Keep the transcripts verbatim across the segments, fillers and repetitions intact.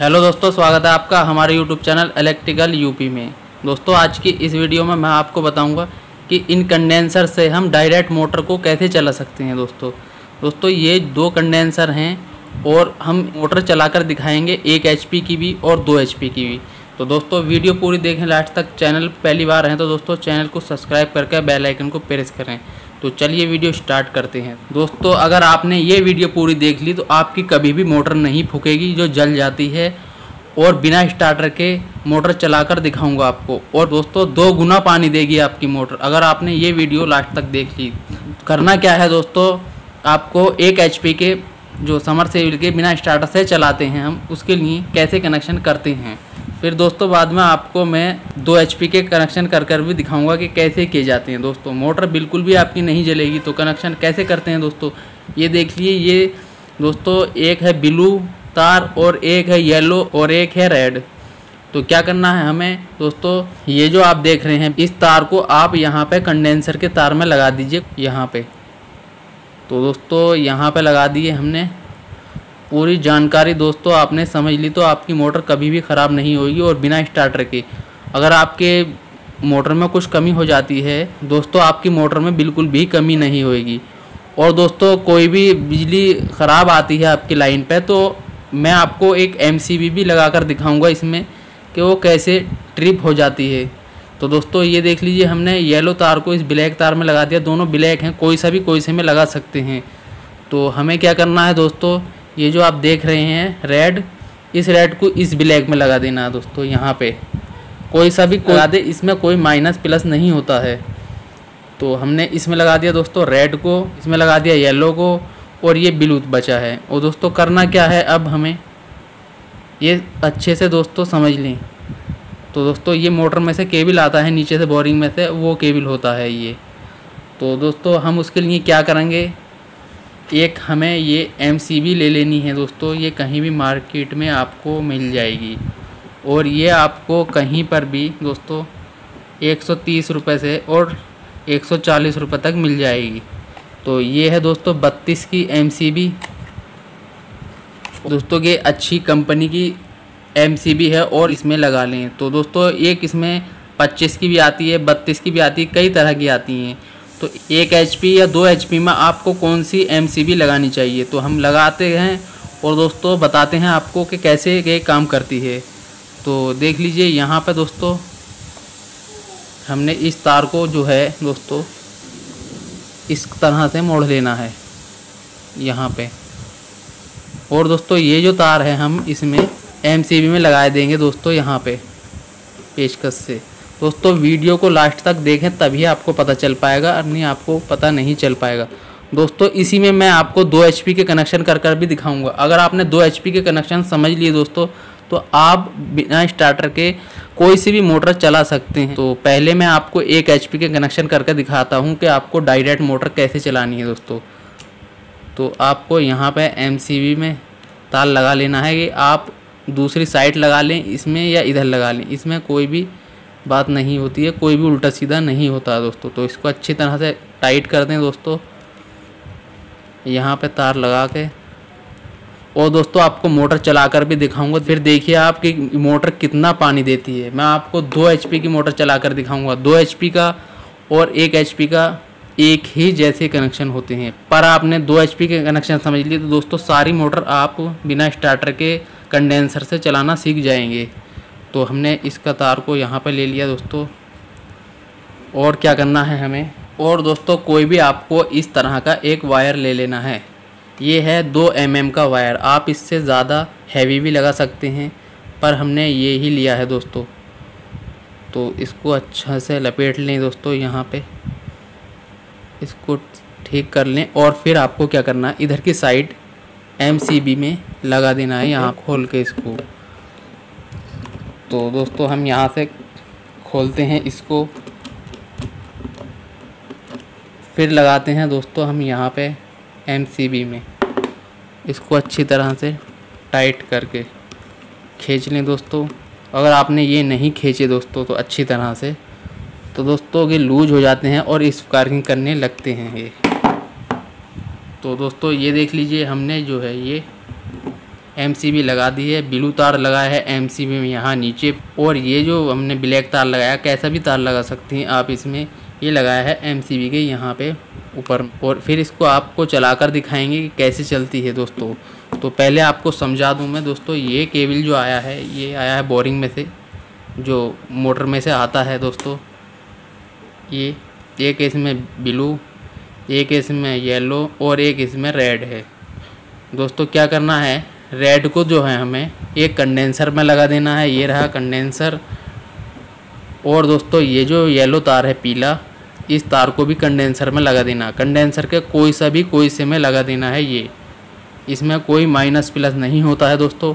Hello दोस्तों, स्वागत है आपका हमारे यूट्यूब चैनल इलेक्ट्रिकल यूपी में। दोस्तों आज की इस वीडियो में मैं आपको बताऊंगा कि इन कंडेंसर से हम डायरेक्ट मोटर को कैसे चला सकते हैं। दोस्तों दोस्तों ये दो कंडेंसर हैं और हम मोटर चलाकर दिखाएंगे एक एचपी की भी और दो एचपी की भी। तो दोस्तों वीडियो पूरी देखें लास्ट तक। चैनल पहली बार हैं तो दोस्तों चैनल को सब्सक्राइब करके बेल आइकन को प्रेस करें। तो चलिए वीडियो स्टार्ट करते हैं। दोस्तों अगर आपने ये वीडियो पूरी देख ली तो आपकी कभी भी मोटर नहीं फूकेगी जो जल जाती है, और बिना स्टार्टर के मोटर चलाकर दिखाऊंगा आपको। और दोस्तों दो गुना पानी देगी आपकी मोटर अगर आपने ये वीडियो लास्ट तक देख ली। करना क्या है दोस्तों, आपको एक एचपी के जो समरसेबल के बिना स्टार्टर से चलाते हैं हम, उसके लिए कैसे कनेक्शन करते हैं, फिर दोस्तों बाद में आपको मैं दो एचपी के कनेक्शन कर कर भी दिखाऊंगा कि कैसे किए जाते हैं। दोस्तों मोटर बिल्कुल भी आपकी नहीं जलेगी। तो कनेक्शन कैसे करते हैं दोस्तों ये देख लिए। ये दोस्तों एक है ब्लू तार और एक है येलो और एक है रेड। तो क्या करना है हमें दोस्तों, ये जो आप देख रहे हैं इस तार को आप यहाँ पर कंडेंसर के तार में लगा दीजिए, यहाँ पर। तो दोस्तों यहाँ पर लगा दिए हमने। पूरी जानकारी दोस्तों आपने समझ ली तो आपकी मोटर कभी भी ख़राब नहीं होगी और बिना स्टार्टर के। अगर आपके मोटर में कुछ कमी हो जाती है दोस्तों, आपकी मोटर में बिल्कुल भी कमी नहीं होगी। और दोस्तों कोई भी बिजली ख़राब आती है आपकी लाइन पे तो मैं आपको एक एमसीबी भी लगा कर दिखाऊँगा इसमें कि वो कैसे ट्रिप हो जाती है। तो दोस्तों ये देख लीजिए हमने येलो तार को इस ब्लैक तार में लगा दिया। दोनों ब्लैक हैं, कोई सा भी कोई से में लगा सकते हैं। तो हमें क्या करना है दोस्तों, ये जो आप देख रहे हैं रेड, इस रेड को इस ब्लैक में लगा देना है दोस्तों। यहाँ पे कोई सा भी लगा दे, इसमें कोई माइनस प्लस नहीं होता है। तो हमने इसमें लगा दिया दोस्तों रेड को, इसमें लगा दिया येलो को, और ये ब्लू बचा है। और दोस्तों करना क्या है अब हमें, ये अच्छे से दोस्तों समझ लें। तो दोस्तों ये मोटर में से केबल आता है नीचे से, बोरिंग में से वो केबल होता है ये। तो दोस्तों हम उसके लिए क्या करेंगे, एक हमें ये एमसीबी ले लेनी है दोस्तों। ये कहीं भी मार्केट में आपको मिल जाएगी और ये आपको कहीं पर भी दोस्तों एक सौ तीस रुपए से और एक सौ चालीस रुपए तक मिल जाएगी। तो ये है दोस्तों बत्तीस की एमसीबी। दोस्तों ये अच्छी कंपनी की एमसीबी है और इसमें लगा लें। तो दोस्तों एक इसमें पच्चीस की भी आती है, बत्तीस की भी आती है, कई तरह की आती हैं। तो एक एचपी या दो एचपी में आपको कौन सी एमसीबी लगानी चाहिए, तो हम लगाते हैं और दोस्तों बताते हैं आपको कि कैसे ये काम करती है। तो देख लीजिए यहाँ पे दोस्तों हमने इस तार को जो है दोस्तों इस तरह से मोड़ लेना है यहाँ पे। और दोस्तों ये जो तार है हम इसमें एमसीबी में लगा देंगे दोस्तों यहाँ पे पेचकस से। दोस्तों वीडियो को लास्ट तक देखें तभी आपको पता चल पाएगा, अन्य आपको पता नहीं चल पाएगा। दोस्तों इसी में मैं आपको दो एचपी के कनेक्शन कर कर भी दिखाऊंगा। अगर आपने दो एचपी के कनेक्शन समझ लिए दोस्तों तो आप बिना स्टार्टर के कोई सी भी मोटर चला सकते हैं। तो पहले मैं आपको एक एचपी के कनेक्शन कर कर दिखाता हूँ कि आपको डायरेक्ट मोटर कैसे चलानी है दोस्तों। तो आपको यहाँ पर एमसीबी में तार लगा लेना है कि आप दूसरी साइड लगा लें इसमें या इधर लगा लें, इसमें कोई भी बात नहीं होती है, कोई भी उल्टा सीधा नहीं होता है दोस्तों। तो इसको अच्छी तरह से टाइट कर दें दोस्तों यहाँ पे तार लगा के। और दोस्तों आपको मोटर चलाकर भी दिखाऊंगा, फिर देखिए आपकी मोटर कितना पानी देती है। मैं आपको दो एचपी की मोटर चलाकर दिखाऊंगा। दो एचपी का और एक एचपी का एक ही जैसे कनेक्शन होते हैं, पर आपने दो एचपी के कनेक्शन समझ लिए तो दोस्तों सारी मोटर आप बिना स्टार्टर के कंडेंसर से चलाना सीख जाएंगे। तो हमने इसका तार को यहाँ पे ले लिया दोस्तों। और क्या करना है हमें, और दोस्तों कोई भी आपको इस तरह का एक वायर ले लेना है। ये है दो एम एम का वायर, आप इससे ज़्यादा हैवी भी लगा सकते हैं, पर हमने ये ही लिया है दोस्तों। तो इसको अच्छा से लपेट लें दोस्तों यहाँ पे, इसको ठीक कर लें। और फिर आपको क्या करना है, इधर की साइड एम सी बी में लगा देना है यहाँ खोल के इसको। तो दोस्तों हम यहाँ से खोलते हैं इसको, फिर लगाते हैं दोस्तों हम यहाँ पे एमसीबी में, इसको अच्छी तरह से टाइट करके खींच लें दोस्तों। अगर आपने ये नहीं खींचे दोस्तों तो अच्छी तरह से, तो दोस्तों ये लूज हो जाते हैं और इस स्पार्किंग करने लगते हैं ये। तो दोस्तों ये देख लीजिए हमने जो है ये एमसीबी लगा दी है, ब्लू तार लगाया है एमसीबी में यहाँ नीचे, और ये जो हमने ब्लैक तार लगाया, कैसा भी तार लगा सकती हैं आप इसमें, ये लगाया है एमसीबी के यहाँ पे ऊपर। और फिर इसको आपको चलाकर दिखाएंगे कि कैसे चलती है दोस्तों। तो पहले आपको समझा दूं मैं दोस्तों, ये केबल जो आया है, ये आया है बोरिंग में से, जो मोटर में से आता है दोस्तों। ये एक इसमें ब्लू, एक इसमें येलो और एक इसमें रेड है दोस्तों। क्या करना है, रेड को जो है हमें एक कंडेंसर में लगा देना है, ये रहा कंडेंसर। और दोस्तों ये जो येलो तार है पीला, इस तार को भी कंडेंसर में लगा देना। कंडेंसर के कोई सा भी कोई से में लगा देना है, ये इसमें कोई माइनस प्लस नहीं होता है दोस्तों।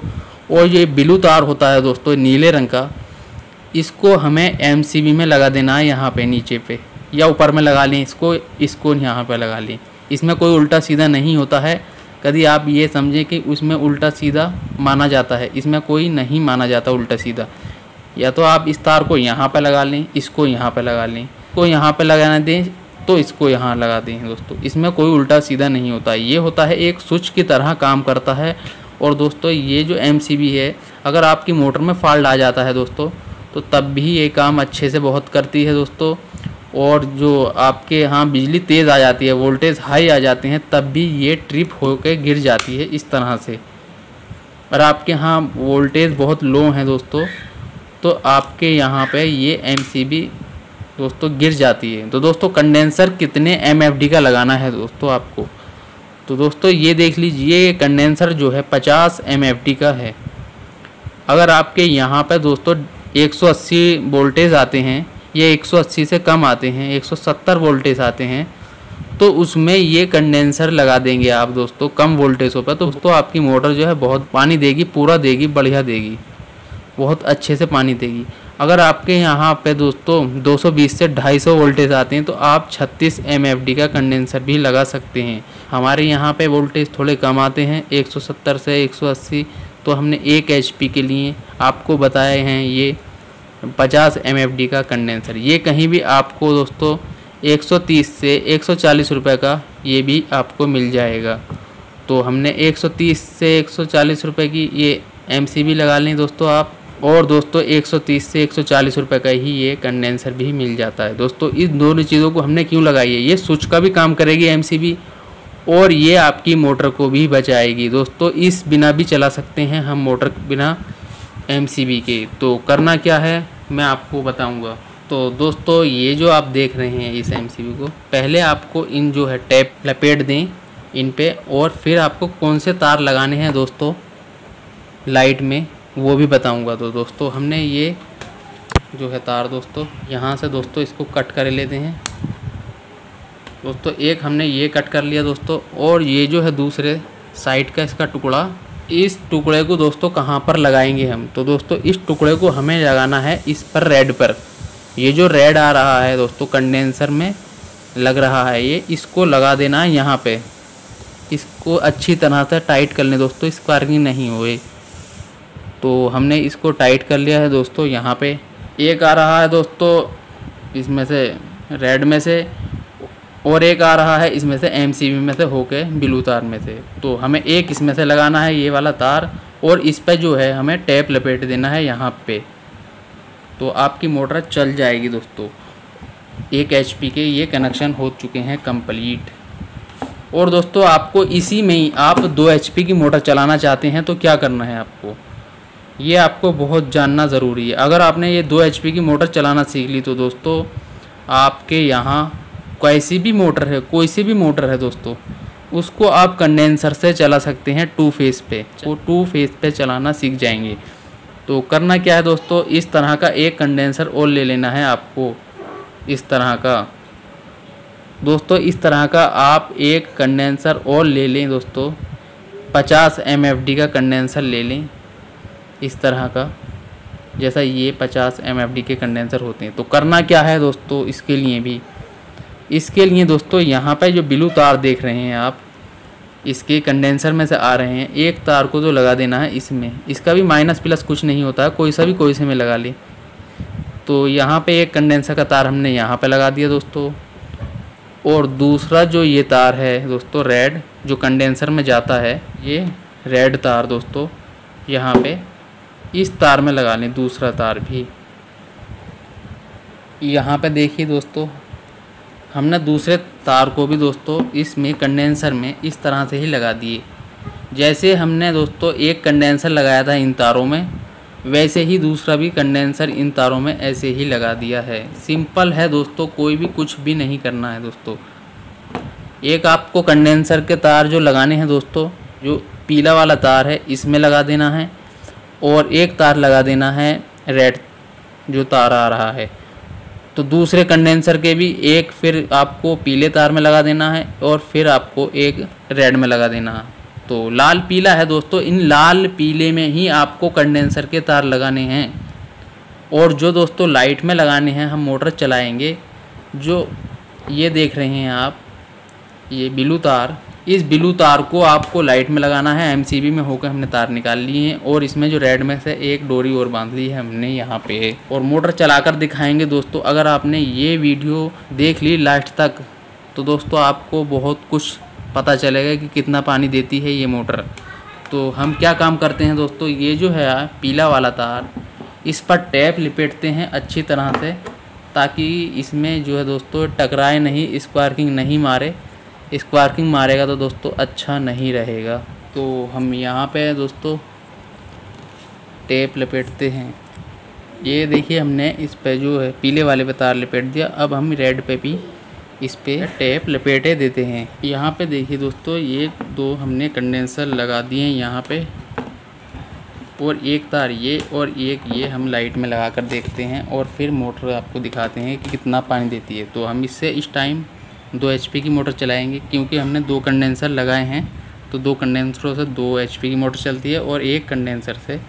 और ये ब्लू तार होता है दोस्तों नीले रंग का, इसको हमें एमसीबी में लगा देना है यहाँ पे नीचे पे, या ऊपर में लगा लें इसको, इसको यहाँ पे लगा लें। इसमें कोई उल्टा सीधा नहीं होता है, कभी आप ये समझें कि उसमें उल्टा सीधा माना जाता है, इसमें कोई नहीं माना जाता उल्टा सीधा। या तो आप इस तार को यहाँ पे लगा लें, इसको यहाँ पे लगा लें, इसको यहाँ पे लगाना दें तो इसको यहाँ लगा दें दोस्तों। इसमें कोई उल्टा सीधा नहीं होता, ये होता है एक स्विच की तरह काम करता है। और दोस्तों ये जो एमसीबी है, अगर आपकी मोटर में फॉल्ट आ जाता है दोस्तों, तो तब भी ये काम अच्छे से बहुत करती है दोस्तों। और जो आपके यहाँ बिजली तेज़ आ जाती है, वोल्टेज हाई आ जाते हैं, तब भी ये ट्रिप होकर गिर जाती है इस तरह से। और आपके यहाँ वोल्टेज बहुत लो है दोस्तों, तो आपके यहाँ पे ये एमसीबी दोस्तों गिर जाती है। तो दोस्तों कंडेंसर कितने एमएफडी का लगाना है दोस्तों आपको, तो दोस्तों ये देख लीजिए, कंडेंसर जो है पचास एमएफडी का है। अगर आपके यहाँ पे दोस्तों एक सौ अस्सी वोल्टेज आते हैं, ये एक सौ अस्सी से कम आते हैं, एक सौ सत्तर वोल्टेज आते हैं, तो उसमें ये कंडेंसर लगा देंगे आप दोस्तों कम वोल्टेजों पर, तो दोस्तों आपकी मोटर जो है बहुत पानी देगी, पूरा देगी, बढ़िया देगी, बहुत अच्छे से पानी देगी। अगर आपके यहाँ पे दोस्तों दो सौ बीस से ढाई सौ वोल्टेज आते हैं, तो आप छत्तीस एमएफडी का कंडेंसर भी लगा सकते हैं। हमारे यहाँ पे वोल्टेज थोड़े कम आते हैं, एक सौ सत्तर से एक सौ अस्सी, तो हमने एक एचपी के लिए आपको बताए हैं ये पचास एमएफडी का कंडेंसर। ये कहीं भी आपको दोस्तों एक सौ तीस से एक सौ चालीस रुपए का ये भी आपको मिल जाएगा। तो हमने एक सौ तीस से एक सौ चालीस रुपए की ये एमसीबी लगा लें दोस्तों आप, और दोस्तों एक सौ तीस से एक सौ चालीस रुपए का ही ये कंडेंसर भी मिल जाता है दोस्तों। इन दोनों चीज़ों को हमने क्यों लगाई है, ये स्विच का भी काम करेगी एमसीबी, और ये आपकी मोटर को भी बचाएगी दोस्तों। इस बिना भी चला सकते हैं हम मोटर बिना एमसीबी के। तो करना क्या है मैं आपको बताऊंगा। तो दोस्तों ये जो आप देख रहे हैं इस एमसीबी को, पहले आपको इन जो है टैप लपेट दें इन पे, और फिर आपको कौन से तार लगाने हैं दोस्तों लाइट में, वो भी बताऊंगा। तो दोस्तों हमने ये जो है तार दोस्तों यहाँ से दोस्तों इसको कट कर लेते हैं दोस्तों। एक हमने ये कट कर लिया दोस्तों, और ये जो है दूसरे साइड का इसका टुकड़ा, इस टुकड़े को दोस्तों कहाँ पर लगाएंगे हम, तो दोस्तों इस टुकड़े को हमें लगाना है इस पर रेड पर। ये जो रेड आ रहा है दोस्तों कंडेंसर में लग रहा है, ये इसको लगा देना है यहाँ पे। इसको अच्छी तरह से टाइट कर लें दोस्तों, स्पार्किंग नहीं होए। तो हमने इसको टाइट कर लिया है दोस्तों। यहाँ पे एक आ रहा है दोस्तों इसमें से रेड में से, और एक आ रहा है इसमें से एमसीबी में से होके ब्लू तार में से। तो हमें एक इसमें से लगाना है ये वाला तार, और इस पर जो है हमें टैप लपेट देना है यहाँ पे, तो आपकी मोटर चल जाएगी दोस्तों। एक एचपी के ये कनेक्शन हो चुके हैं कंप्लीट। और दोस्तों आपको इसी में ही, आप दो एचपी की मोटर चलाना चाहते हैं तो क्या करना है आपको, ये आपको बहुत जानना ज़रूरी है। अगर आपने ये दो एचपी की मोटर चलाना सीख ली तो दोस्तों आपके यहाँ कैसी भी मोटर है, कोई सी भी मोटर है दोस्तों, उसको आप कंडेंसर से चला सकते हैं टू फेस पे। वो टू फेस पे चलाना सीख जाएंगे। तो करना क्या है दोस्तों, इस तरह का एक कंडेंसर और ले लेना है आपको, इस तरह का दोस्तों। इस तरह का आप एक कंडेंसर और ले लें दोस्तों, पचास एमएफडी का कंडेंसर ले लें इस तरह का, जैसा ये पचास एमएफडी के कंडेंसर होते हैं। तो करना क्या है दोस्तों, इसके लिए भी इसके लिए दोस्तों यहाँ पे जो ब्लू तार देख रहे हैं आप, इसके कंडेंसर में से आ रहे हैं, एक तार को तो लगा देना है इसमें। इसका भी माइनस प्लस कुछ नहीं होता है, कोई सा भी कोई से में लगा ले। तो यहाँ पे एक कंडेंसर का तार हमने यहाँ पे लगा दिया दोस्तों, और दूसरा जो ये तार है दोस्तों रेड जो कंडेंसर में जाता है, ये रेड तार दोस्तों यहाँ पे इस तार में लगा लें, दूसरा तार भी। यहाँ पे देखिए दोस्तों हमने दूसरे तार को भी दोस्तों इसमें कंडेंसर में इस तरह से ही लगा दिए। जैसे हमने दोस्तों एक कंडेंसर लगाया था इन तारों में, वैसे ही दूसरा भी कंडेंसर इन तारों में ऐसे ही लगा दिया है। सिंपल है दोस्तों, कोई भी कुछ भी नहीं करना है दोस्तों। एक आपको कंडेंसर के तार जो लगाने हैं दोस्तों, जो पीला वाला तार है इसमें लगा देना है, और एक तार लगा देना है रेड जो तार आ रहा है, तो दूसरे कंडेंसर के भी एक फिर आपको पीले तार में लगा देना है और फिर आपको एक रेड में लगा देना है। तो लाल पीला है दोस्तों, इन लाल पीले में ही आपको कंडेंसर के तार लगाने हैं। और जो दोस्तों लाइट में लगाने हैं, हम मोटर चलाएंगे, जो ये देख रहे हैं आप ये ब्लू तार, इस ब्लू तार को आपको लाइट में लगाना है। एमसीबी में होकर हमने तार निकाल लिए हैं, और इसमें जो रेड में से एक डोरी और बांध ली है हमने यहाँ पे, और मोटर चलाकर दिखाएंगे दोस्तों। अगर आपने ये वीडियो देख ली लास्ट तक तो दोस्तों आपको बहुत कुछ पता चलेगा कि कितना पानी देती है ये मोटर। तो हम क्या काम करते हैं दोस्तों, ये जो है पीला वाला तार, इस पर टैप लिपेटते हैं अच्छी तरह से, ताकि इसमें जो है दोस्तों टकराए नहीं, स्पार्किंग नहीं मारे। स्पार्किंग मारेगा तो दोस्तों अच्छा नहीं रहेगा। तो हम यहाँ पे दोस्तों टेप लपेटते हैं। ये देखिए हमने इस पे जो है पीले वाले पे तार लपेट दिया, अब हम रेड पे भी इस पे टेप लपेटे देते हैं। यहाँ पे देखिए दोस्तों ये दो हमने कंडेंसर लगा दिए हैं यहाँ पे, और एक तार ये और एक ये हम लाइट में लगा कर देखते हैं, और फिर मोटर आपको दिखाते हैं कि कितना पानी देती है। तो हम इससे इस टाइम दो एचपी की मोटर चलाएंगे, क्योंकि हमने दो कंडेंसर लगाए हैं, तो दो कंडेंसरों से दो एचपी की मोटर चलती है और एक कंडेंसर से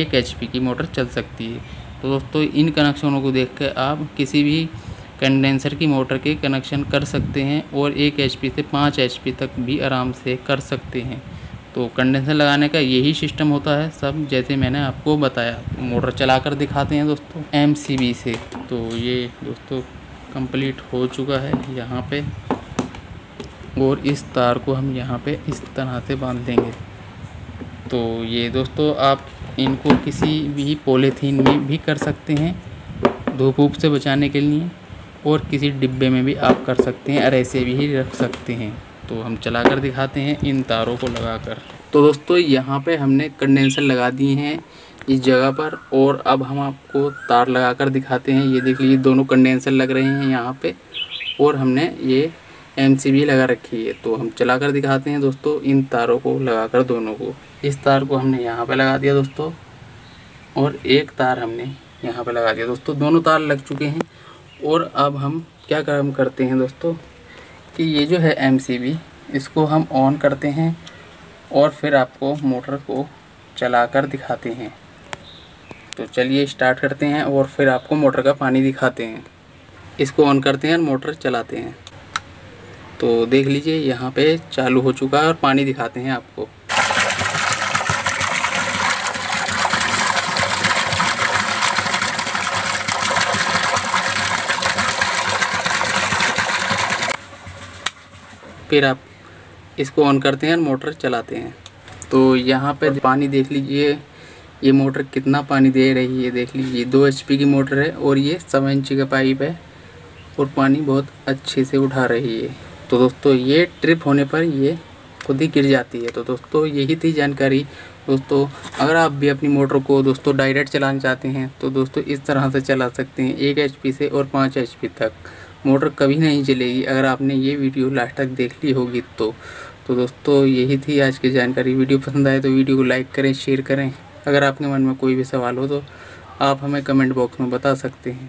एक एचपी की मोटर चल सकती है। तो दोस्तों इन कनेक्शनों को देखकर आप किसी भी कंडेंसर की मोटर के कनेक्शन कर सकते हैं, और एक एचपी से पाँच एचपी तक भी आराम से कर सकते हैं। तो कंडेंसर लगाने का यही सिस्टम होता है सब, जैसे मैंने आपको बताया। मोटर चला कर दिखाते हैं दोस्तों एमसीबी से। तो ये दोस्तों कंप्लीट हो चुका है यहाँ पे, और इस तार को हम यहाँ पे इस तरह से बांध देंगे। तो ये दोस्तों आप इनको किसी भी पॉलीथीन में भी कर सकते हैं धूप ऊप से बचाने के लिए, और किसी डिब्बे में भी आप कर सकते हैं, और ऐसे भी रख सकते हैं। तो हम चला कर दिखाते हैं इन तारों को लगा कर। तो दोस्तों यहाँ पे हमने कंडेंसर लगा दिए हैं इस जगह पर, और अब हम आपको तार लगा कर दिखाते हैं। ये देख लीजिए दोनों कंडेंसर लग रहे हैं यहाँ पे, और हमने ये एमसीबी लगा रखी है। तो हम चला कर दिखाते हैं दोस्तों इन तारों को लगा कर दोनों को। इस तार को हमने यहाँ पे लगा दिया दोस्तों, और एक तार हमने यहाँ पे लगा दिया दोस्तों। दोनों तार लग चुके हैं, और अब हम क्या काम करते हैं दोस्तों कि ये जो है एमसीबी, इसको हम ऑन करते हैं, और फिर आपको मोटर को चला कर दिखाते हैं। तो चलिए स्टार्ट करते हैं, और फिर आपको मोटर का पानी दिखाते हैं। इसको ऑन करते हैं और मोटर चलाते हैं। तो देख लीजिए यहाँ पे चालू हो चुका है, और पानी दिखाते हैं आपको। फिर आप इसको ऑन करते हैं और मोटर चलाते हैं। तो यहाँ पे पानी देख लीजिए, ये मोटर कितना पानी दे रही है। देख लीजिए दो एचपी की मोटर है, और ये सेवन इंची का पाइप है, और पानी बहुत अच्छे से उठा रही है। तो दोस्तों ये ट्रिप होने पर ये खुद ही गिर जाती है। तो दोस्तों यही थी जानकारी दोस्तों। अगर आप भी अपनी मोटर को दोस्तों डायरेक्ट चलाना चाहते हैं तो दोस्तों इस तरह से चला सकते हैं, एक एचपी से और पाँच एचपी तक मोटर कभी नहीं चलेगी, अगर आपने ये वीडियो लास्ट तक देख ली होगी तो। तो दोस्तों यही थी आज की जानकारी। वीडियो पसंद आए तो वीडियो को लाइक करें, शेयर करें। अगर आपके मन में कोई भी सवाल हो तो आप हमें कमेंट बॉक्स में बता सकते हैं।